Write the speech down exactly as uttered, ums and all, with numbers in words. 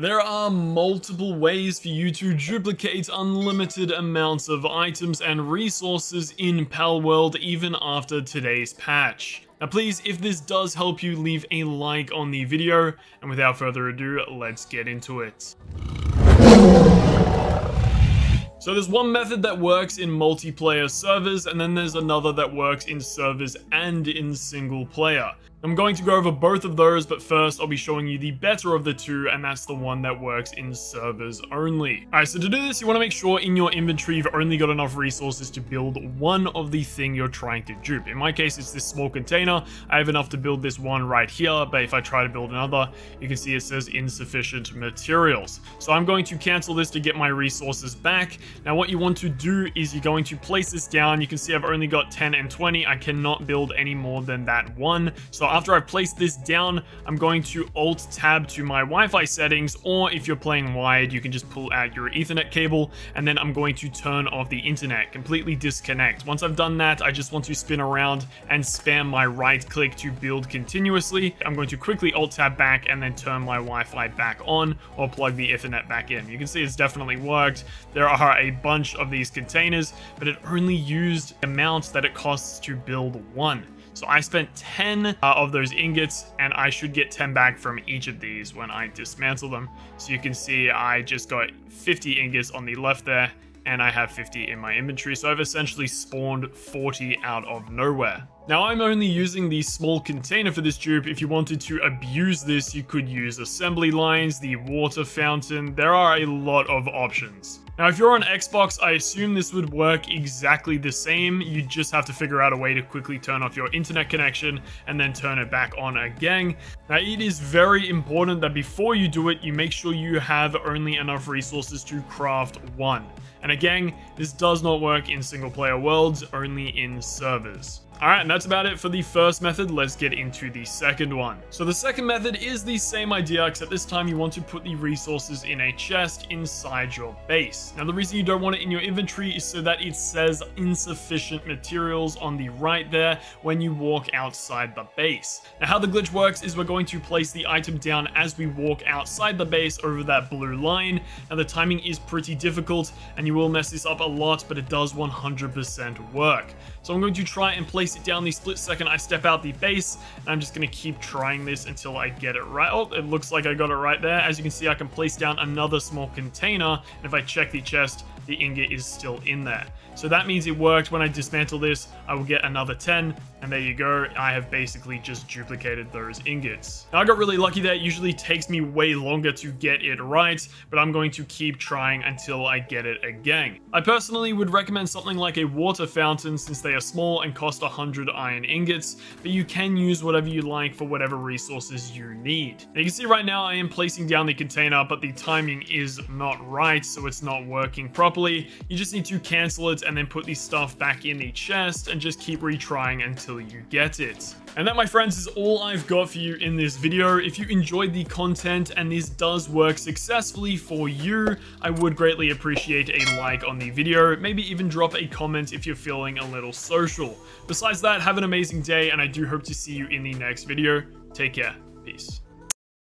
There are multiple ways for you to duplicate unlimited amounts of items and resources in Palworld even after today's patch. Now please, if this does help you, leave a like on the video, and without further ado, let's get into it. So there's one method that works in multiplayer servers, and then there's another that works in servers and in single player. I'm going to go over both of those, but first I'll be showing you the better of the two, and that's the one that works in servers only. Alright, so to do this, you want to make sure in your inventory you've only got enough resources to build one of the thing you're trying to dupe. In my case, it's this small container. I have enough to build this one right here, but if I try to build another, you can see it says insufficient materials. So I'm going to cancel this to get my resources back. Now what you want to do is you're going to place this down. You can see I've only got ten and twenty. I cannot build any more than that one. So after I've placed this down, I'm going to Alt-Tab to my Wi-Fi settings, or if you're playing wired, you can just pull out your Ethernet cable, and then I'm going to turn off the internet, completely disconnect. Once I've done that, I just want to spin around and spam my right-click to build continuously. I'm going to quickly Alt-Tab back and then turn my Wi-Fi back on, or plug the Ethernet back in. You can see it's definitely worked. There are a bunch of these containers, but it only used the amount that it costs to build one. So I spent ten uh, of those ingots, and I should get ten back from each of these when I dismantle them. So you can see I just got fifty ingots on the left there, and I have fifty in my inventory. So I've essentially spawned forty out of nowhere. Now I'm only using the small container for this dupe. If you wanted to abuse this, you could use assembly lines, the water fountain. There are a lot of options. Now if you're on Xbox, I assume this would work exactly the same. You just have to figure out a way to quickly turn off your internet connection and then turn it back on again. Now it is very important that before you do it, you make sure you have only enough resources to craft one. And again, this does not work in single player worlds, only in servers. Alright, and that's about it for the first method. Let's get into the second one. So the second method is the same idea, except this time you want to put the resources in a chest inside your base. Now the reason you don't want it in your inventory is so that it says insufficient materials on the right there when you walk outside the base. Now how the glitch works is we're going to place the item down as we walk outside the base over that blue line. Now the timing is pretty difficult, and you will mess this up a lot, but it does one hundred percent work. So I'm going to try and place it down the split second I step out the base, and I'm just going to keep trying this until I get it right. Oh, it looks like I got it right there. As you can see, I can place down another small container, and if I check the chest, the ingot is still in there. So that means it worked. When I dismantle this, I will get another ten, and there you go. I have basically just duplicated those ingots. Now I got really lucky there. It usually takes me way longer to get it right, but I'm going to keep trying until I get it again. I personally would recommend something like a water fountain, since they are small and cost one hundred iron ingots, but you can use whatever you like for whatever resources you need. Now you can see right now I am placing down the container, but the timing is not right, so it's not working properly. You just need to cancel it and then put the stuff back in the chest and just keep retrying until you get it. And that, my friends, is all I've got for you in this video. If you enjoyed the content and this does work successfully for you, I would greatly appreciate a like on the video. Maybe even drop a comment if you're feeling a little social. Besides that, have an amazing day, and I do hope to see you in the next video. Take care. Peace.